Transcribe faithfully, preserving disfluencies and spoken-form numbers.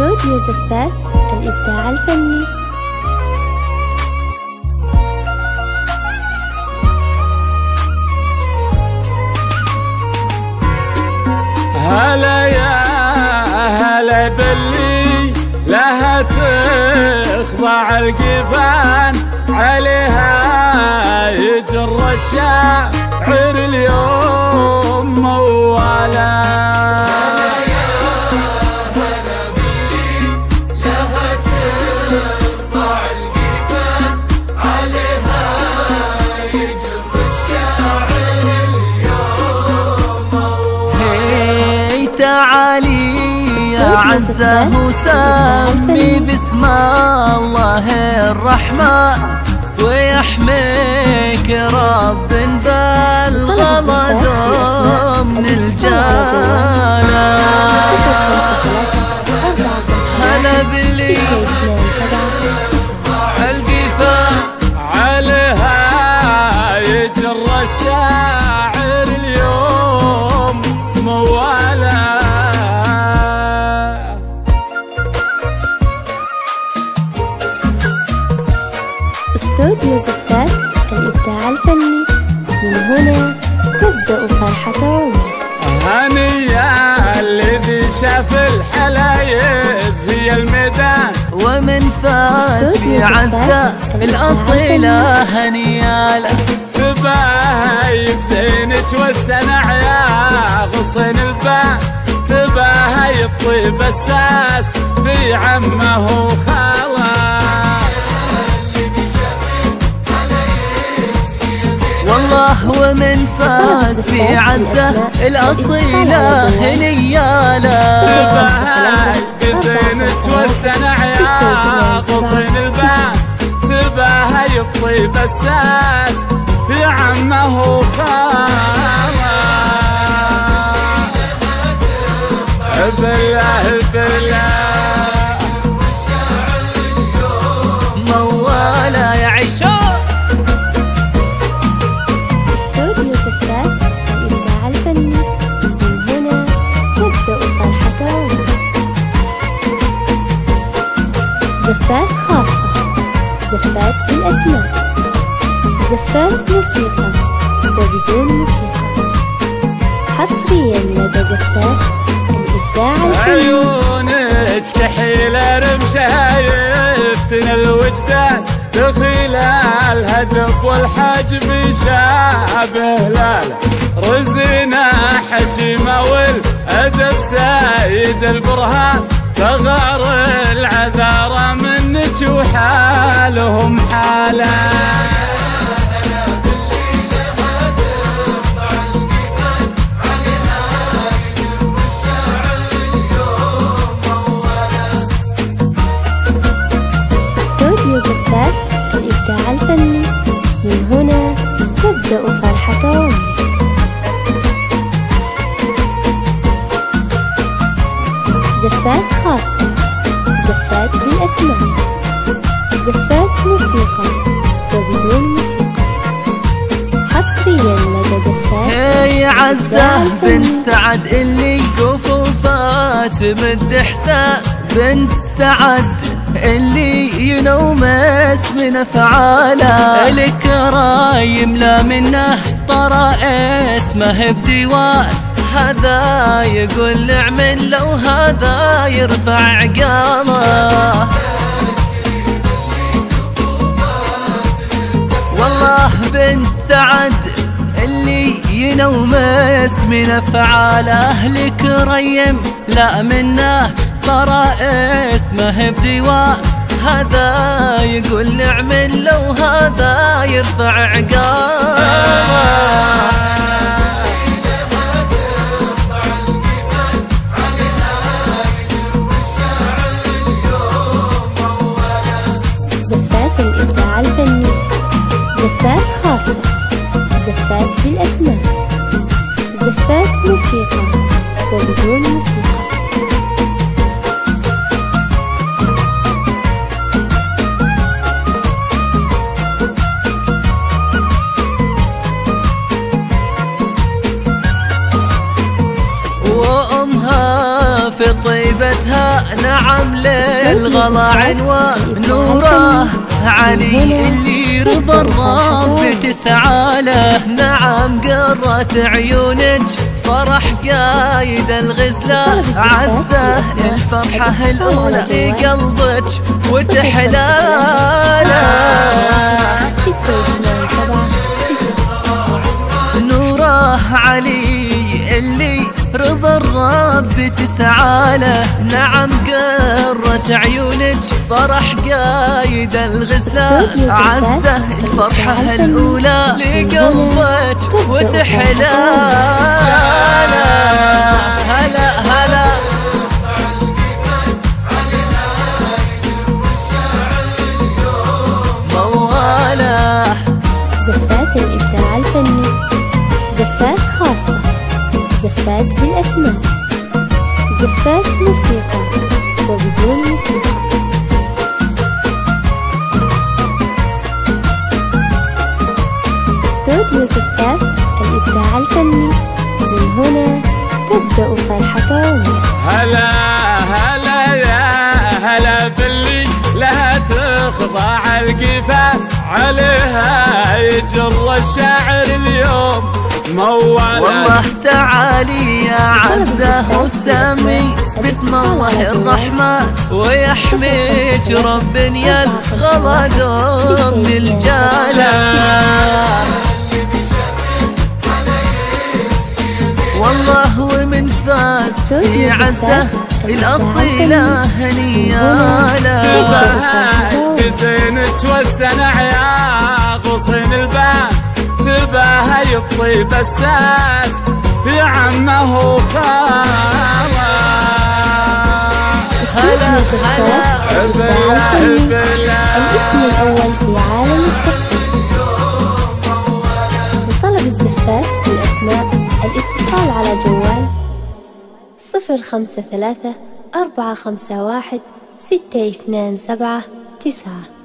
استوديو زفات الإبداع الفني. هلا يا هلا باللي لها تخضع الجفان، عليها يجر الشاعر اليوم موالا. عزه وسمي بسم الله الرحمن ويحميك رب بالغلط من الجنة. هلا باللي القفا عليها يجر الشاعر اليوم موالا. استوديو زفات الإبداع الفني، من هنا تبدأ فرحة عمر. هنيا الذي شاف الحلايز هي الميدان ومن فاز في عزه الأصيلة. هنيا لك تباهي بزينك والسنع يا غصن البان، تباهي الطيب الساس في عمه وخاله. والله ومن فاز في عزه الأصيلة هنيا له، تباهي بزينك والسنع يا غصن البان، تباهي الطيب الساس في عمه وخاله. بالله بالله زفات خاصة، زفات بالأسماء، زفات موسيقى وبدون موسيقى، حصريا لدى زفات الإبداع الفني. عيونك كحيلة رمشها يفتن الوجدان، بخلال الهدف والحجم يشابه لاله، رزنا حشيمة والأدب سيد البرهان، ثغر العذارى منك وحالهم حاله. استوديو زفات الإبداع الفني، من هنا تبدأ فرحة عمر. زفات خاصة، زفات بالأسماء، زفات موسيقى وبدون موسيقى، حصريا لدى زفات. هي عزه بنت سعد اللي قفوفها تمد حساء، بنت سعد اللي ينومس من أفعاله، الكرايم لا منه طرى اسمه بديوان، هذا يقول اعمل لو هذا يرفع عقاله. والله بنت سعد اللي ينومس من أفعال أهلك ريم لا منه ترى اسمه بديوان، هذا يقول اعمل لو هذا يرفع عقاله. الفني زفات خاصة، زفات بالأسماء، زفات موسيقى وبدون موسيقى. وأمها في طيبتها نعم للغلا عنوى نوره علي اللي رضى الرب تسعى له. نعم قرت عيونك فرح قايد الغزلة عزه الفرحة الأولى في قلبك وتحلاله. نوره علي اللي رضا الرب تسعى له. نعم قرت عيونك فرح قايد الغزلة عزه الفرحة الأولى لقلبك وتحلاله. هلا هلا مواله. زفات الإبداع الفني، زفات خاصة، زفات بالأسماء، زفات موسيقى وبدون موسيقى. استوديو زفات الإبداع الفني، من هنا تبدأ فرحة عمرك. هلا هلا يا هلا باللي لها تخضع القفا، عليها يجر الشاعر اليوم موالة. والله تعالي يا عزه وسمي بسم الله الرحمن، ويحميك رب يا الغلا دوم الجاله. والله ومن فاز يا عزه الاصيله نياله. تباهت بزينك والسنع يا غصن الباب، تباهي بطيب الساس يا عمه وخاله. هلا هلا بالله بالله. الاسم الاول في عالم الزفات. لطلب الزفات والاسماء الاتصال على جوال صفر خمسة ثلاثة أربعة خمسة واحد ستة اثنان سبعة تسعة.